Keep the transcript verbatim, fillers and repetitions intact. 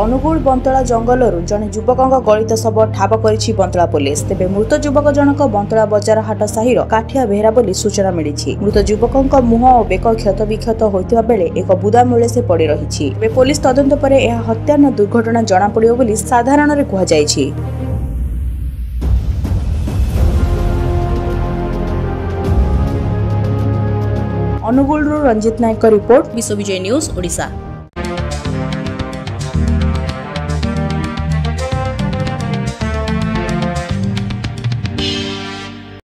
अनुगुल बंतला जंगलरु जने युवकंक गलित शव ठाब करिछि बंतला पुलिस। तेबे मृत युवक जनक बंतला बजार हाट साहिर काठिया बेहरा बोली सूचना मिलिछि। मृत युवकंक मुह ओ बेक क्षत विक्षत होइतिबा बेले एक बुदा मूळे से पड़ी रहिछि। बे पुलिस तदंत परे एहा हत्या न दुर्घटना जना पडियो बोली साधारण रे कहै जायछि। अनुगुल रु रंजित नायक रिपोर्ट, विश्वविजय न्यूज ओडिशा।